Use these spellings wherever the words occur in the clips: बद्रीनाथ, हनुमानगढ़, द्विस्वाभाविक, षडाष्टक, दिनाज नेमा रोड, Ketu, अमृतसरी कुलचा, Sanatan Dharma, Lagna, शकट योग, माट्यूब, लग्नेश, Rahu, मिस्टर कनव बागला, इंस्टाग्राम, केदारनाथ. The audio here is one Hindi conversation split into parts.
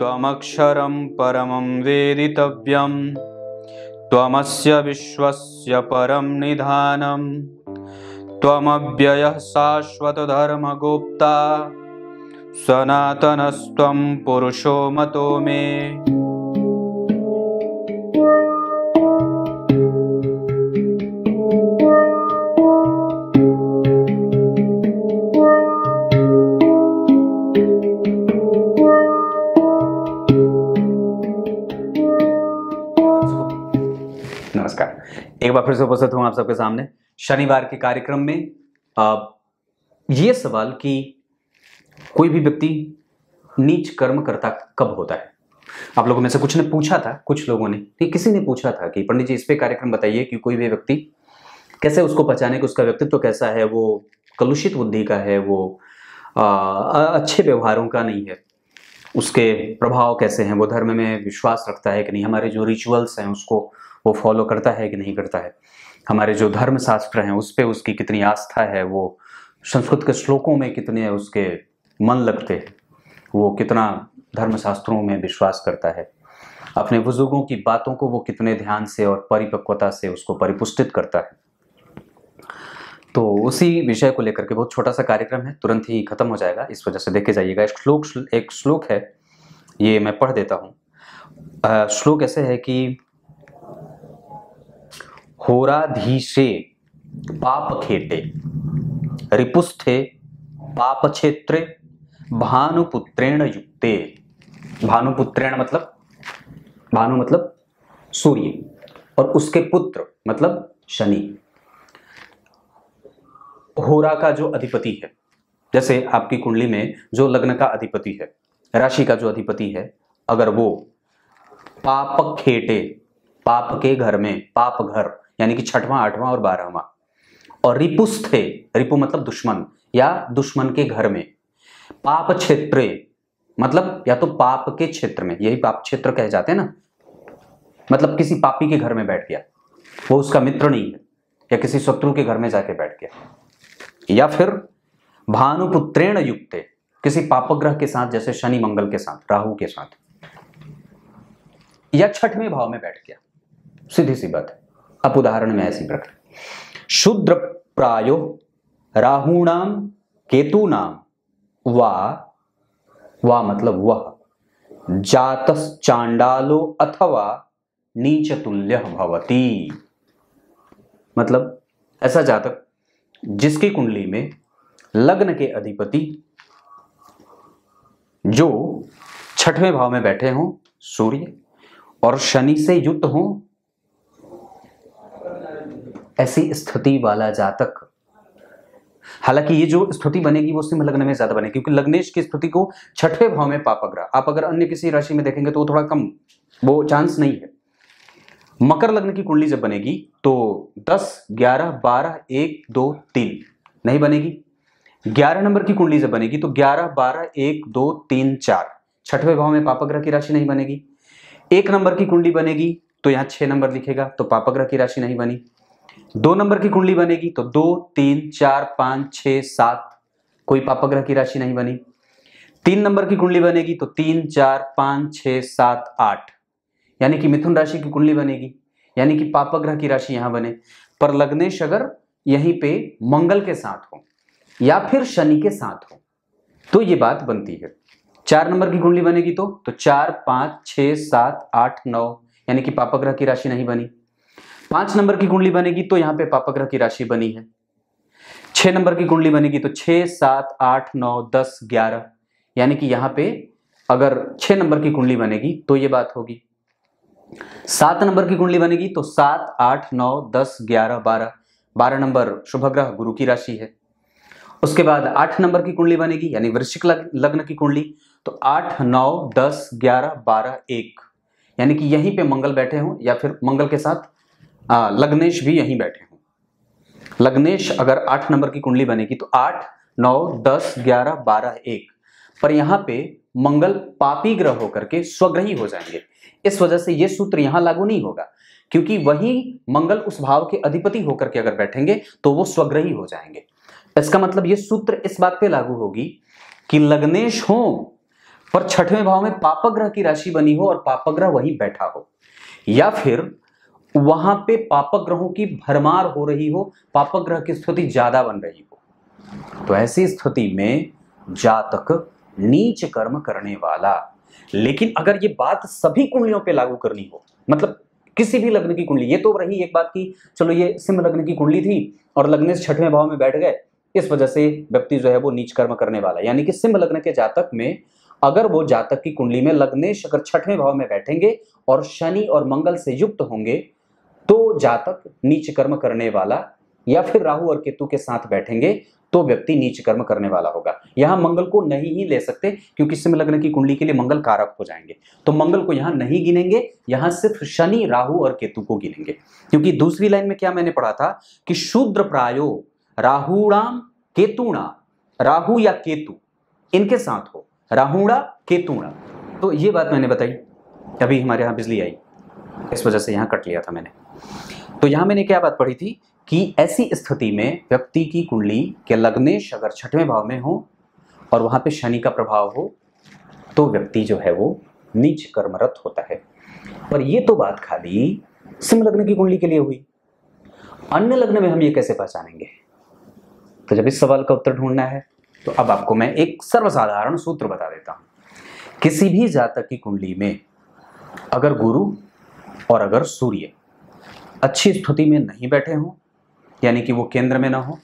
त्वमक्षरं परमं वेदितव्यं त्वमस्य विश्वस्य परं निधानं त्वमव्ययः शाश्वतधर्मगुप्ता सनातनस्त्वं पुरुषो मतो मे। एक बार फिर से उपस्थित हूँ आप सबके सामने शनिवार के कार्यक्रम में। ये सवाल कि कोई भी व्यक्ति नीच कर्म करता कब होता है, आप लोगों में से कुछ ने पूछा था, कुछ लोगों ने, किसी ने पूछा था कि पंडित जी इस पे कार्यक्रम बताइए कि कोई भी व्यक्ति कैसे उसको पहचाने कि उसका व्यक्तित्व कैसा है, वो कलुषित बुद्धि का है, वो अच्छे व्यवहारों का नहीं है, उसके प्रभाव कैसे हैं, वो धर्म में विश्वास रखता है कि नहीं, हमारे जो रिचुअल्स हैं उसको वो फॉलो करता है कि नहीं करता है, हमारे जो धर्म शास्त्र हैं उस पे उसकी कितनी आस्था है, वो संस्कृत के श्लोकों में कितने उसके मन लगते हैं, वो कितना धर्म शास्त्रों में विश्वास करता है, अपने बुजुर्गों की बातों को वो कितने ध्यान से और परिपक्वता से उसको परिपुष्टित करता है। तो उसी विषय को लेकर के बहुत छोटा सा कार्यक्रम है, तुरंत ही खत्म हो जाएगा, इस वजह से देखे जाइएगा। एक श्लोक है, ये मैं पढ़ देता हूँ। श्लोक ऐसे है कि होराधीशे पापखेटे रिपुस्थे पापक्षेत्रे भानुपुत्रेण युक्ते। भानुपुत्रेण मतलब भानु मतलब सूर्य और उसके पुत्र मतलब शनि। होरा का जो अधिपति है, जैसे आपकी कुंडली में जो लग्न का अधिपति है, राशि का जो अधिपति है, अगर वो पापखेटे पाप के घर में, पाप घर यानी कि 6वां 8वां और 12वां, और रिपुस थे, रिपु मतलब दुश्मन या दुश्मन के घर में, पाप क्षेत्रे मतलब या तो पाप के क्षेत्र में, यही पाप क्षेत्र कहे जाते हैं ना, मतलब किसी पापी के घर में बैठ गया, वो उसका मित्र नहीं है, या किसी शत्रु के घर में जाके बैठ गया, या फिर भानुपुत्रेण युक्ते किसी पापग्रह के साथ, जैसे शनि मंगल के साथ, राहु के साथ, या 6वें भाव में बैठ गया। सीधी सी बात है। अब उदाहरण में ऐसी प्रकार शूद्र प्रायो राहुणाम केतूनाम वा मतलब वह जातस चांडालो अथवा नीचतुल्य भवति, मतलब ऐसा जातक जिसकी कुंडली में लग्न के अधिपति जो 6वें भाव में बैठे हों सूर्य और शनि से युक्त हो, ऐसी स्थिति वाला जातक। हालांकि ये जो स्थिति बनेगी वो सिंह लग्न में ज्यादा बनेगी, क्योंकि लग्नेश की स्थिति को 6वें भाव में पापग्रह, आप अगर अन्य किसी राशि में देखेंगे तो वो थोड़ा कम, वो चांस नहीं है। मकर लग्न की कुंडली जब बनेगी तो 10, 11, 12, 1, 2, 3 नहीं बनेगी। 11 नंबर की कुंडली जब बनेगी तो 11, 12, 1, 2, 3, 4 6वें भाव में पापग्रह की राशि नहीं बनेगी। 1 नंबर की कुंडली बनेगी तो यहाँ 6 नंबर लिखेगा, तो पापग्रह की राशि नहीं बनी। 2 नंबर की कुंडली बनेगी तो 2, 3, 4, 5, 6, 7 कोई पापग्रह की राशि नहीं बनी। 3 नंबर की कुंडली बनेगी तो 3, 4, 5, 6, 7, 8 यानी कि मिथुन राशि की कुंडली बनेगी, यानी कि पापग्रह की राशि यहाँ बने, पर लग्नेश अगर यहीं पे मंगल के साथ हो या फिर शनि के साथ हो तो ये बात बनती है। 4 नंबर की कुंडली बनेगी तो 4, 5, 6, 7, 8, 9 यानी कि पापग्रह की राशि नहीं बनी। 5 नंबर की कुंडली बनेगी तो यहाँ पे पापग्रह की राशि बनी है। 6 नंबर की कुंडली बनेगी तो 6, 7, 8, 9, 10, 11 यानी कि यहाँ पे अगर 6 नंबर की कुंडली बनेगी तो ये बात होगी। 7 नंबर की कुंडली बनेगी तो 7, 8, 9, 10, 11, 12 12 नंबर शुभग्रह गुरु की राशि है। उसके बाद 8 नंबर की कुंडली बनेगी यानी वृश्चिक लग्न की कुंडली, तो 8, 9, 10, 11, 12, 1 यानी कि यहीं पे मंगल बैठे हों या फिर मंगल के साथ लग्नेश भी यहीं बैठे हों। लग्नेश अगर 8 नंबर की कुंडली बनेगी तो 8, 9, 10, 11, 12, 1 पर यहाँ पे मंगल पापी ग्रह होकर के स्वग्रही हो जाएंगे, इस वजह से ये सूत्र यहाँ लागू नहीं होगा, क्योंकि वही मंगल उस भाव के अधिपति होकर के अगर बैठेंगे तो वो स्वग्रही हो जाएंगे। इसका मतलब ये सूत्र इस बात पे लागू होगी कि लग्नेश हो पर छठवें भाव में पापग्रह की राशि बनी हो और पापग्रह वहीं बैठा हो, या फिर वहां पे पापग्रहों की भरमार हो रही हो, पापग्रह की स्थिति ज्यादा बन रही हो, तो ऐसी स्थिति में जातक नीच कर्म करने वाला। लेकिन अगर ये बात सभी कुंडलियों पे लागू करनी हो, मतलब किसी भी लग्न की कुंडली, ये तो रही एक बात की चलो ये सिंह लग्न की कुंडली थी और लग्न से छठवें भाव में बैठ गए, इस वजह से व्यक्ति जो है वो नीच कर्म करने वाला। यानी कि सिंह लग्न के जातक में अगर वो जातक की कुंडली में लग्नेश अगर छठवें भाव में बैठेंगे और शनि और मंगल से युक्त होंगे तो जातक नीच कर्म करने वाला, या फिर राहु और केतु के साथ बैठेंगे तो व्यक्ति नीच कर्म करने वाला होगा। यहां मंगल को नहीं ही ले सकते क्योंकि सिंह लग्न की कुंडली के लिए मंगल कारक हो जाएंगे, तो मंगल को यहां नहीं गिनेंगे, यहां सिर्फ शनि, राहु और केतु को गिनेंगे। क्योंकि दूसरी लाइन में क्या मैंने पढ़ा था कि शूद्र प्रायो राहुणाम केतुणा, राहु या केतु इनके साथ हो, राहुणा केतुणा, तो ये बात मैंने बताई। अभी हमारे यहाँ बिजली आई, इस वजह से यहाँ कट लिया था मैंने। तो यहाँ मैंने क्या बात पढ़ी थी कि ऐसी स्थिति में व्यक्ति की कुंडली के लग्नेश अगर छठवें भाव में हो और वहाँ पे शनि का प्रभाव हो तो व्यक्ति जो है वो नीच कर्मरत होता है। पर ये तो बात खाली सिंह लग्न की कुंडली के लिए हुई, अन्य लग्न में हम ये कैसे पहचानेंगे? तो जब इस सवाल का उत्तर ढूंढना है तो अब आपको मैं एक सर्वसाधारण सूत्र बता देता हूँ। किसी भी जातक की कुंडली में अगर गुरु और अगर सूर्य अच्छी स्थिति में नहीं बैठे हों, यानी कि वो केंद्र में ना हो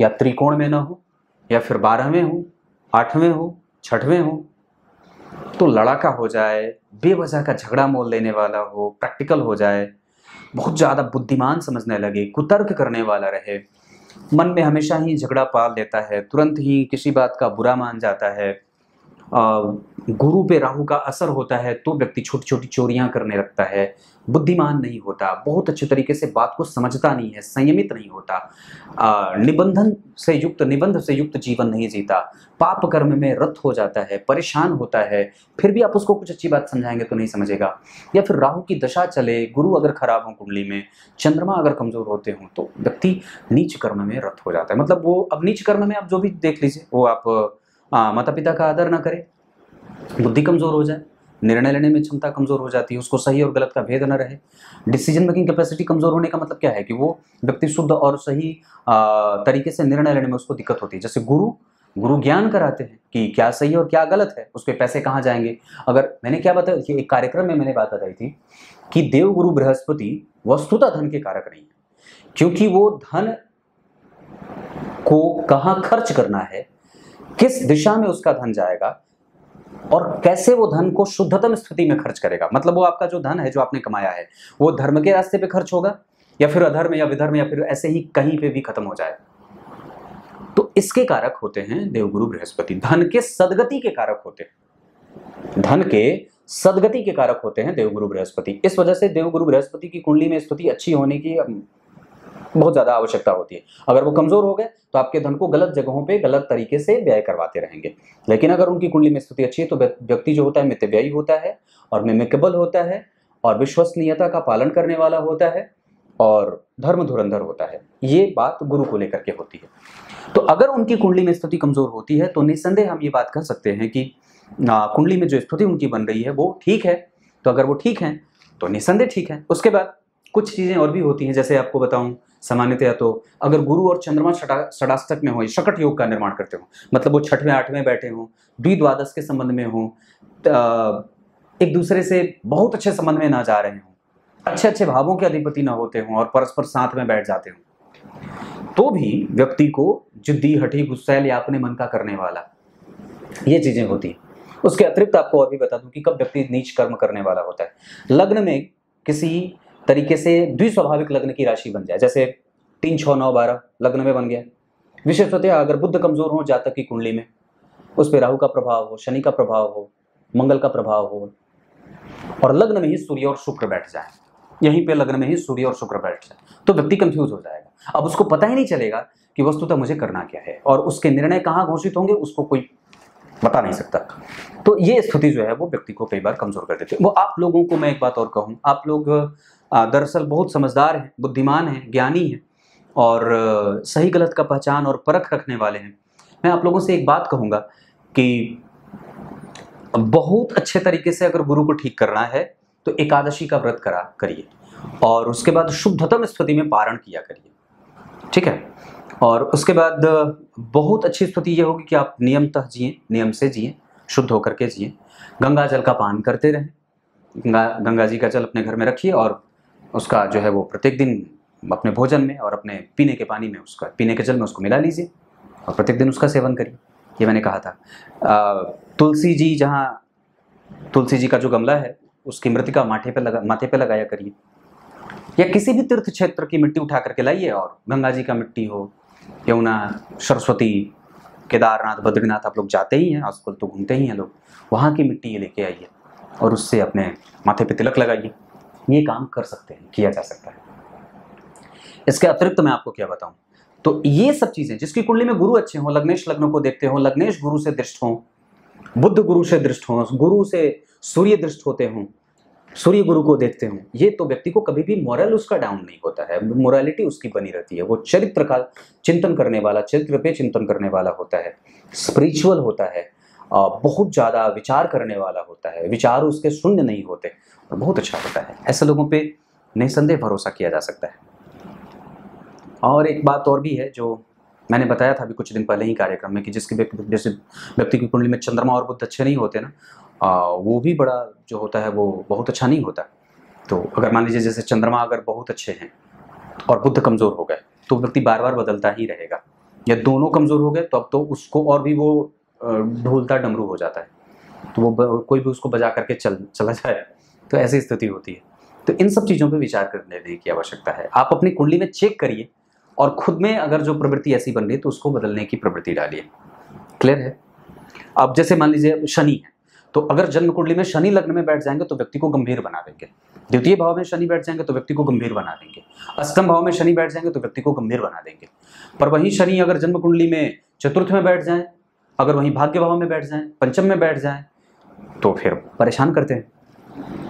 या त्रिकोण में ना हो या फिर 12वें हो, 8वें हो, 6वें हो, तो लड़ाका हो जाए, बेवजह का झगड़ा मोल लेने वाला हो, प्रैक्टिकल हो जाए, बहुत ज़्यादा बुद्धिमान समझने लगे, कुतर्क करने वाला रहे, मन में हमेशा ही झगड़ा पाल लेता है, तुरंत ही किसी बात का बुरा मान जाता है, गुरु पे राहु का असर होता है तो व्यक्ति छोटी छोटी चोरियां करने लगता है, बुद्धिमान नहीं होता, बहुत अच्छे तरीके से बात को समझता नहीं है, संयमित नहीं होता, निबंध से युक्त जीवन नहीं जीता, पाप कर्म में रत हो जाता है, परेशान होता है, फिर भी आप उसको कुछ अच्छी बात समझाएंगे तो नहीं समझेगा। या फिर राहु की दशा चले, गुरु अगर खराब हो कुंडली में, चंद्रमा अगर कमजोर होते हों तो व्यक्ति नीच कर्म में रत हो जाता है। मतलब वो अब नीच कर्म में आप जो भी देख लीजिए, वो आप माता पिता का आदर ना करे, बुद्धि कमज़ोर हो जाए, निर्णय लेने में क्षमता कमज़ोर हो जाती है, उसको सही और गलत का भेद ना रहे, डिसीजन मेकिंग कैपेसिटी कमज़ोर होने का मतलब क्या है कि वो व्यक्ति शुद्ध और सही तरीके से निर्णय लेने में उसको दिक्कत होती है। जैसे गुरु ज्ञान कराते हैं कि क्या सही है और क्या गलत है, उसके पैसे कहाँ जाएंगे। अगर मैंने क्या बताया कि एक कार्यक्रम में मैंने बात बताई थी कि देव गुरु बृहस्पति वस्तुतः धन के कारक नहीं है, क्योंकि वो धन को कहाँ खर्च करना है, किस दिशा में उसका धन जाएगा और कैसे वो धन को शुद्धतम स्थिति में खर्च करेगा। मतलब वो आपका जो धन है, जो आपने कमाया है, वो धर्म के रास्ते पे खर्च होगा या फिर अधर्म या विधर्म या फिर ऐसे ही कहीं पे भी खत्म हो जाए, तो इसके कारक होते हैं देवगुरु बृहस्पति, धन के सदगति के कारक होते हैं, धन के सदगति के कारक होते हैं देवगुरु बृहस्पति। इस वजह से देवगुरु बृहस्पति की कुंडली में स्थिति अच्छी होने की बहुत ज़्यादा आवश्यकता होती है। अगर वो कमज़ोर हो गए तो आपके धन को गलत जगहों पे गलत तरीके से व्यय करवाते रहेंगे। लेकिन अगर उनकी कुंडली में स्थिति अच्छी है तो व्यक्ति जो होता है मितव्ययी होता है और मिमिकेबल होता है और विश्वसनीयता का पालन करने वाला होता है और धर्म धुरंधर होता है। ये बात गुरु को लेकर के होती है। तो अगर उनकी कुंडली में स्थिति कमज़ोर होती है तो निसंदेह हम ये बात कह सकते हैं कि कुंडली में जो स्थिति उनकी बन रही है वो ठीक है। तो अगर वो ठीक है तो निसंदेह ठीक है। उसके बाद कुछ चीज़ें और भी होती हैं, जैसे आपको बताऊं सामान्यतया तो अगर गुरु और चंद्रमा षडाष्टक में हो, शकट योग का निर्माण करते हो, मतलब वो छठवें आठवें बैठे हों, द्विद्वादश के संबंध में हो, एक दूसरे से बहुत अच्छे संबंध में ना जा रहे हों, अच्छे अच्छे भावों के अधिपति ना होते हों और परस्पर साथ में बैठ जाते हों, तो भी व्यक्ति को जिद्दी, हठी, गुस्सैल या अपने मन का करने वाला, ये चीज़ें होती हैं। उसके अतिरिक्त आपको और भी बता दूँ कि कब व्यक्ति नीच कर्म करने वाला होता है, लग्न में किसी तरीके से द्विस्वाभाविक लग्न की राशि बन जाए, जैसे 3, 6, 9, 12 लग्न में बन गया, विशेषतः अगर बुध कमजोर हो जातक की कुंडली में, उस पर राहु का प्रभाव हो, शनि का प्रभाव हो, मंगल का प्रभाव हो और लग्न में ही सूर्य और शुक्र बैठ जाए, यहीं पे लग्न में ही सूर्य और शुक्र बैठ जाए, तो व्यक्ति कंफ्यूज हो जाएगा। अब उसको पता ही नहीं चलेगा कि वस्तुतः मुझे करना क्या है और उसके निर्णय कहाँ घोषित होंगे उसको कोई बता नहीं सकता। तो ये स्थिति जो है वो व्यक्ति को कई बार कमजोर कर देती है। वो आप लोगों को मैं एक बात और कहूँ, आप लोग दरअसल बहुत समझदार हैं, बुद्धिमान हैं, ज्ञानी हैं और सही गलत का पहचान और परख रखने वाले हैं। मैं आप लोगों से एक बात कहूँगा कि बहुत अच्छे तरीके से अगर गुरु को ठीक करना है तो एकादशी का व्रत करिए और उसके बाद शुद्धतम स्तुति में पारण किया करिए, ठीक है। और उसके बाद बहुत अच्छी स्तुति ये होगी कि आप नियमतः जिए, नियम से जिए, शुद्ध होकर के जिए, गंगा जल का पान करते रहें, गंगा जी का जल अपने घर में रखिए और उसका जो है वो प्रत्येक दिन अपने भोजन में और अपने पीने के पानी में उसका, पीने के जल में उसको मिला लीजिए और प्रत्येक दिन उसका सेवन करिए, ये मैंने कहा था। तुलसी जी, जहाँ तुलसी जी का जो गमला है उसकी मृतिका माथे पे लगाया करिए, या किसी भी तीर्थ क्षेत्र की मिट्टी उठा करके लाइए और गंगा जी का मिट्टी हो, यमुना, सरस्वती, केदारनाथ, बद्रीनाथ आप लोग जाते ही हैं, आजकल तो घूमते ही हैं लोग, वहाँ की मिट्टी लेके आइए और उससे अपने माथे पे तिलक लगाइए। ये काम कर सकते हैं, किया जा सकता है। इसके अतिरिक्त मैं आपको क्या बताऊं, तो ये सब चीज़ें जिसकी कुंडली में गुरु अच्छे हों, लग्नेश लग्नों को देखते हों, लग्नेश गुरु से दृष्ट हों, बुध गुरु से दृष्ट हों, गुरु से सूर्य दृष्ट होते हों, सूर्य गुरु को देखते हों, ये तो व्यक्ति को कभी भी मोरल उसका डाउन नहीं होता है, मोरालिटी उसकी बनी रहती है, वो चरित्र का चिंतन करने वाला, चरित्र पे चिंतन करने वाला होता है, स्पिरिचुअल होता है, बहुत ज़्यादा विचार करने वाला होता है, विचार उसके शून्य नहीं होते और बहुत अच्छा होता है। ऐसे लोगों पे निसंदेह भरोसा किया जा सकता है। और एक बात और भी है जो मैंने बताया था अभी कुछ दिन पहले ही कार्यक्रम में, कि जिसके व्यक्ति की कुंडली में चंद्रमा और बुध अच्छे नहीं होते ना, वो भी बड़ा जो होता है वो बहुत अच्छा नहीं होता। तो अगर मान लीजिए जैसे चंद्रमा अगर बहुत अच्छे हैं और बुध कमज़ोर हो गए तो व्यक्ति बार बार बदलता ही रहेगा, या दोनों कमज़ोर हो गए तो अब तो उसको और भी वो ढोलता डमरू हो जाता है, तो वो कोई भी उसको बजा करके चला जाए, तो ऐसी स्थिति होती है। तो इन सब चीज़ों पर विचार करने की आवश्यकता है। आप अपनी कुंडली में चेक करिए और खुद में अगर जो प्रवृत्ति ऐसी बन रही है तो उसको बदलने की प्रवृत्ति डालिए। क्लियर है? अब जैसे मान लीजिए शनि है, तो अगर जन्म कुंडली में शनि लग्न में बैठ जाएंगे तो व्यक्ति को गंभीर बना देंगे, द्वितीय भाव में शनि बैठ जाएंगे तो व्यक्ति को गंभीर बना देंगे, अष्टम भाव में शनि बैठ जाएंगे तो व्यक्ति को गंभीर बना देंगे। पर वहीं शनि अगर जन्म कुंडली में चतुर्थ में बैठ जाएं, अगर वहीं भाग्य भाव में बैठ जाएं, पंचम में बैठ जाएं, तो फिर परेशान करते हैं।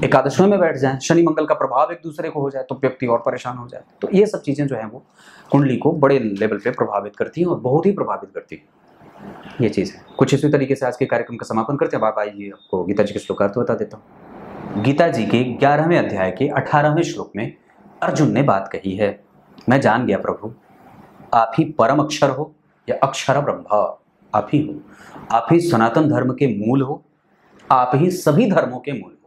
एकादशों में बैठ जाएं, शनि मंगल का प्रभाव एक दूसरे को हो जाए तो व्यक्ति और परेशान हो जाए। तो ये सब चीज़ें जो हैं वो कुंडली को बड़े लेवल पे प्रभावित करती हैं और बहुत ही प्रभावित करती हैं। ये चीज़ है। कुछ इसी तरीके से आज के कार्यक्रम का समापन करते हैं। बाबा जी, आपको गीता जी के श्लोकार्थ बता देता हूँ। गीता जी के 11वें अध्याय के 18वें श्लोक में अर्जुन ने बात कही है, मैं जान गया प्रभु, आप ही परम अक्षर हो, या अक्षर ब्रह्म आप ही हो, आप ही सनातन धर्म के मूल हो, आप ही सभी धर्मों के मूल हो,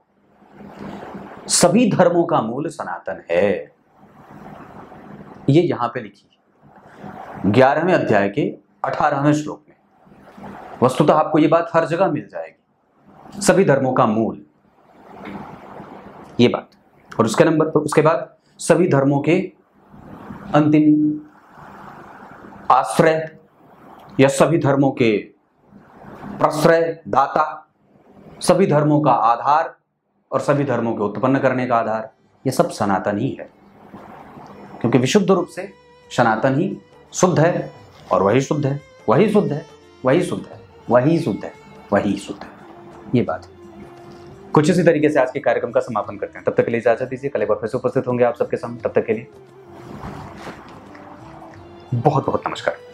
सभी धर्मों का मूल सनातन है। ये यहाँ पे लिखी 11वें अध्याय के 18वें श्लोक में। वस्तुतः आपको ये बात हर जगह मिल जाएगी, सभी धर्मों का मूल, ये बात। और उसके नंबर पर उसके बाद सभी धर्मों के अंतिम आश्रय, या सभी धर्मों के प्रश्रय दाता, सभी धर्मों का आधार और सभी धर्मों के उत्पन्न करने का आधार, ये सब सनातन ही है, क्योंकि विशुद्ध रूप से सनातन ही शुद्ध है और वही शुद्ध है, वही शुद्ध है, वही शुद्ध है, वही शुद्ध है, वही शुद्ध है, ये बात है। कुछ इसी तरीके से आज के कार्यक्रम का समापन करते हैं। तब तक के लिए इजाजत दीजिए, कल एक बार फिर से उपस्थित होंगे आप सबके सामने। तब तक के लिए बहुत बहुत नमस्कार।